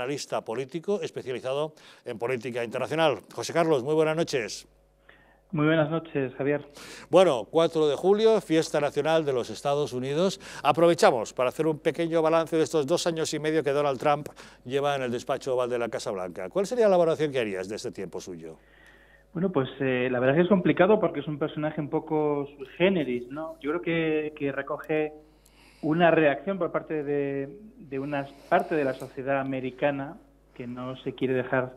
analista político especializado en política internacional. José Carlos, muy buenas noches. Muy buenas noches, Javier. Bueno, 4 de julio, fiesta nacional de los Estados Unidos. Aprovechamos para hacer un pequeño balance de estos 2 años y medio que Donald Trump lleva en el despacho oval de la Casa Blanca. ¿Cuál sería la valoración que harías de este tiempo suyo? Bueno, pues la verdad es que es complicado porque es un personaje un poco sui generis, ¿no? Yo creo que recoge una reacción por parte de una parte de la sociedad americana que no se quiere dejar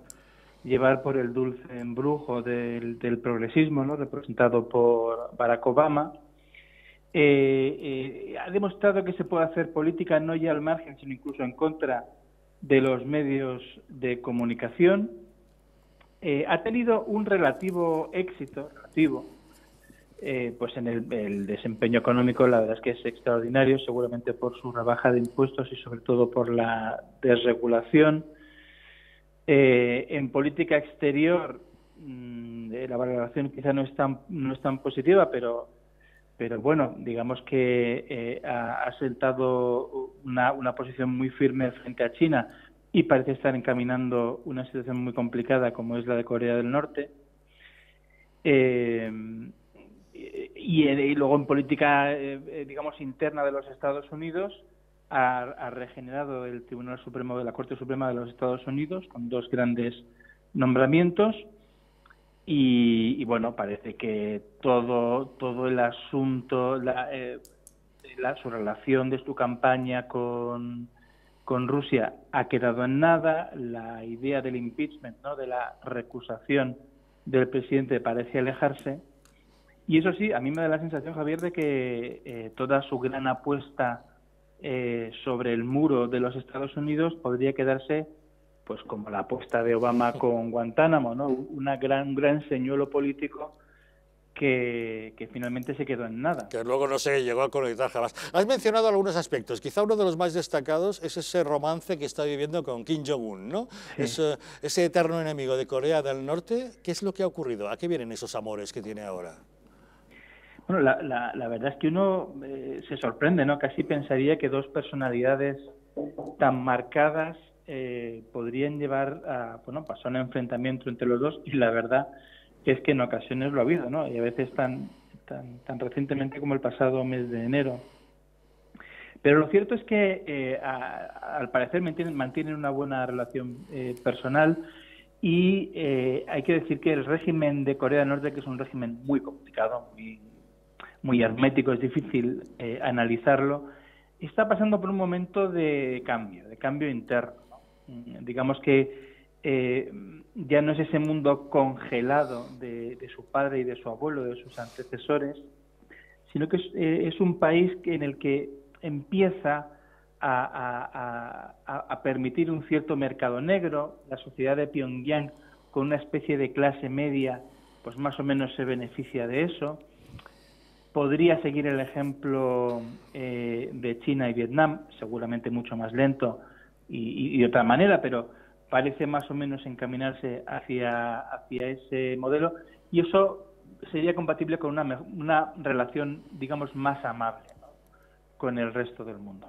llevar por el dulce embrujo del progresismo, ¿no?, representado por Barack Obama. Ha demostrado que se puede hacer política no ya al margen, sino incluso en contra de los medios de comunicación. Ha tenido un relativo éxito, pues en el desempeño económico, la verdad es que es extraordinario, seguramente por su rebaja de impuestos y sobre todo por la desregulación. En política exterior la valoración quizá no es tan positiva, pero bueno, digamos que ha sentado una posición muy firme frente a China y parece estar encaminando una situación muy complicada como es la de Corea del Norte. Y luego en política, digamos, interna de los Estados Unidos, ha regenerado el Tribunal Supremo de la Corte Suprema de los Estados Unidos con 2 grandes nombramientos y bueno, parece que todo el asunto, su relación de su campaña con Rusia ha quedado en nada. La idea del impeachment, ¿no?, de la recusación del presidente parece alejarse y eso sí, a mí me da la sensación, Javier, de que toda su gran apuesta sobre el muro de los Estados Unidos podría quedarse pues como la apuesta de Obama con Guantánamo, ¿no? Un gran señuelo político que finalmente se quedó en nada. Que luego no se llegó a conectar jamás. Has mencionado algunos aspectos, quizá uno de los más destacados es ese romance que está viviendo con Kim Jong-un, ¿no? Sí. Ese eterno enemigo de Corea del Norte. ¿Qué es lo que ha ocurrido? ¿A qué vienen esos amores que tiene ahora? Bueno, la verdad es que uno se sorprende, ¿no? Casi pensaría que 2 personalidades tan marcadas podrían llevar a, bueno, pasar un enfrentamiento entre los 2 y la verdad es que en ocasiones lo ha habido, ¿no? Y a veces tan recientemente como el pasado mes de enero. Pero lo cierto es que al parecer mantienen una buena relación personal. Y hay que decir que el régimen de Corea del Norte, que es un régimen muy complicado, muy hermético, es difícil analizarlo, está pasando por un momento de cambio interno, ¿no? Digamos que ya no es ese mundo congelado de su padre y de su abuelo, de sus antecesores, sino que es un país en el que empieza a permitir un cierto mercado negro. La sociedad de Pyongyang, con una especie de clase media, pues más o menos se beneficia de eso. Podría seguir el ejemplo de China y Vietnam, seguramente mucho más lento y de otra manera, pero parece más o menos encaminarse hacia ese modelo y eso sería compatible con una relación, digamos, más amable, ¿no?, con el resto del mundo.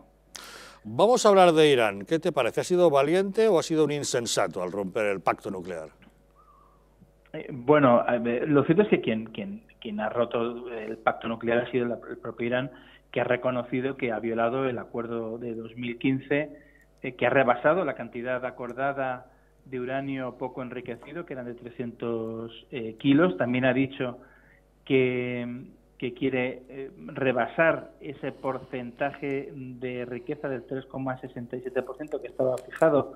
Vamos a hablar de Irán. ¿Qué te parece? ¿Ha sido valiente o ha sido un insensato al romper el pacto nuclear? Bueno, lo cierto es que quien ha roto el pacto nuclear ha sido el propio Irán, que ha reconocido que ha violado el acuerdo de 2015, que ha rebasado la cantidad acordada de uranio poco enriquecido, que eran de 300 kilos. También ha dicho que quiere rebasar ese porcentaje de riqueza del 3,67% que estaba fijado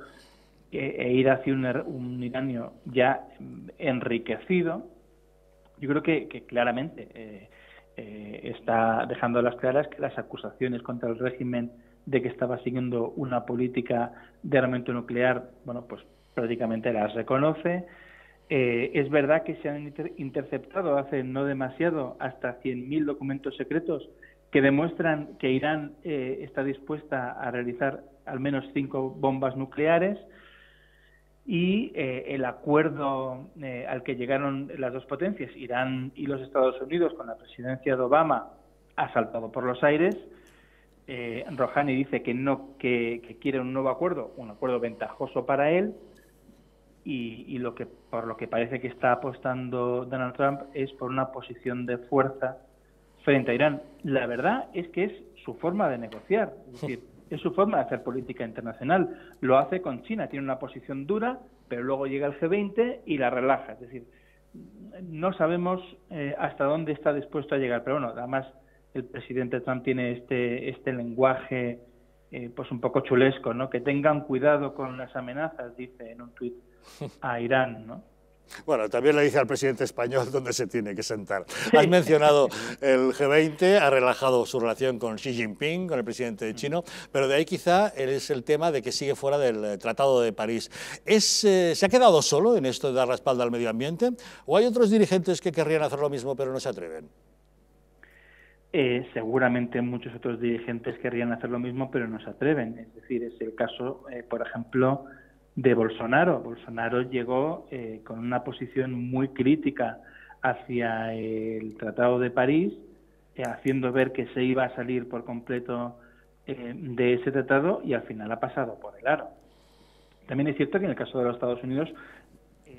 e ir hacia un uranio ya enriquecido. Yo creo que claramente está dejando a las claras que las acusaciones contra el régimen de que estaba siguiendo una política de armamento nuclear, bueno, pues prácticamente las reconoce. Es verdad que se han interceptado hace no demasiado hasta 100.000 documentos secretos que demuestran que Irán está dispuesta a realizar al menos 5 bombas nucleares. Y el acuerdo al que llegaron las 2 potencias, Irán y los Estados Unidos, con la presidencia de Obama, ha saltado por los aires. Rouhani dice que no, que quiere un nuevo acuerdo, un acuerdo ventajoso para él, y lo que, por lo que parece que está apostando Donald Trump es por una posición de fuerza frente a Irán. La verdad es que es su forma de negociar, es decir, es su forma de hacer política internacional. Lo hace con China, tiene una posición dura, pero luego llega el G20 y la relaja. Es decir, no sabemos hasta dónde está dispuesto a llegar, pero bueno, además el presidente Trump tiene este lenguaje pues un poco chulesco, ¿no? Que tengan cuidado con las amenazas, dice en un tuit a Irán, ¿no? Bueno, también le dice al presidente español dónde se tiene que sentar. Sí. Has mencionado el G20, ha relajado su relación con Xi Jinping, con el presidente chino, pero de ahí quizá es el tema de que sigue fuera del Tratado de París. ¿Se ha quedado solo en esto de dar la espalda al medio ambiente? ¿O hay otros dirigentes que querrían hacer lo mismo pero no se atreven? Seguramente muchos otros dirigentes querrían hacer lo mismo pero no se atreven. Es decir, es el caso, por ejemplo, de Bolsonaro. Bolsonaro llegó con una posición muy crítica hacia el Tratado de París, haciendo ver que se iba a salir por completo de ese tratado, y al final ha pasado por el aro. También es cierto que en el caso de los Estados Unidos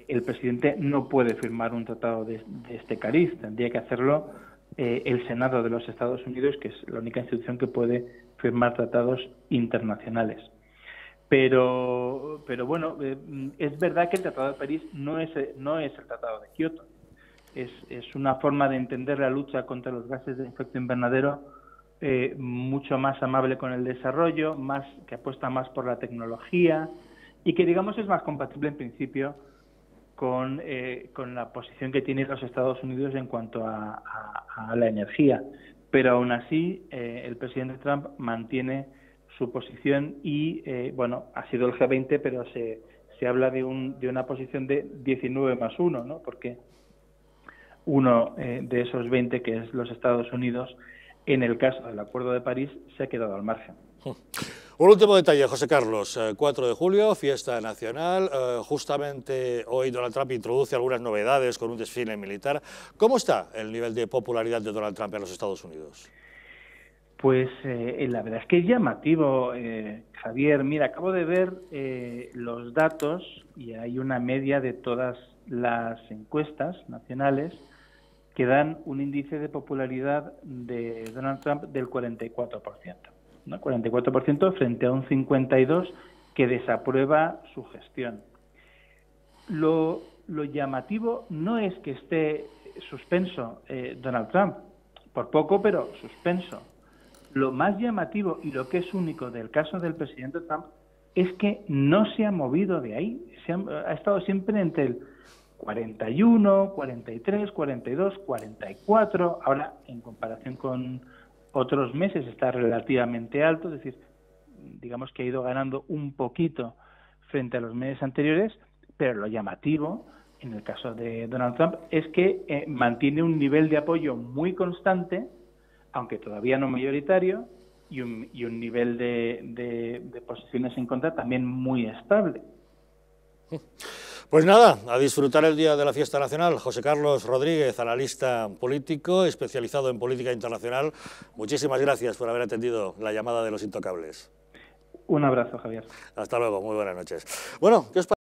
el presidente no puede firmar un tratado de este cariz, tendría que hacerlo el Senado de los Estados Unidos, que es la única institución que puede firmar tratados internacionales. Pero bueno, es verdad que el Tratado de París no es el Tratado de Kioto. Es una forma de entender la lucha contra los gases de efecto invernadero mucho más amable con el desarrollo, que apuesta más por la tecnología y que, digamos, es más compatible en principio con la posición que tienen los Estados Unidos en cuanto a la energía. Pero aún así, el presidente Trump mantiene su posición y, bueno, ha sido el G20, pero se habla de una posición de 19+1, ¿no? Porque uno de esos 20, que es los Estados Unidos, en el caso del Acuerdo de París, se ha quedado al margen. Un último detalle, José Carlos. 4 de julio, fiesta nacional. Justamente hoy Donald Trump introduce algunas novedades con un desfile militar. ¿Cómo está el nivel de popularidad de Donald Trump en los Estados Unidos? Pues la verdad es que es llamativo, Javier. Mira, acabo de ver los datos y hay una media de todas las encuestas nacionales que dan un índice de popularidad de Donald Trump del 44%. ¿No? 44% frente a un 52% que desaprueba su gestión. Lo llamativo no es que esté suspenso Donald Trump, por poco, pero suspenso. Lo más llamativo y lo que es único del caso del presidente Trump es que no se ha movido de ahí. Ha estado siempre entre el 41, 43, 42, 44. Ahora, en comparación con otros meses, está relativamente alto. Es decir, digamos que ha ido ganando un poquito frente a los meses anteriores, pero lo llamativo, en el caso de Donald Trump, es que mantiene un nivel de apoyo muy constante, aunque todavía no mayoritario, y un nivel de posiciones en contra también muy estable. Pues nada, a disfrutar el día de la fiesta nacional. José Carlos Rodríguez, analista político, especializado en política internacional. Muchísimas gracias por haber atendido la llamada de los intocables. Un abrazo, Javier. Hasta luego, muy buenas noches. Bueno, ¿qué os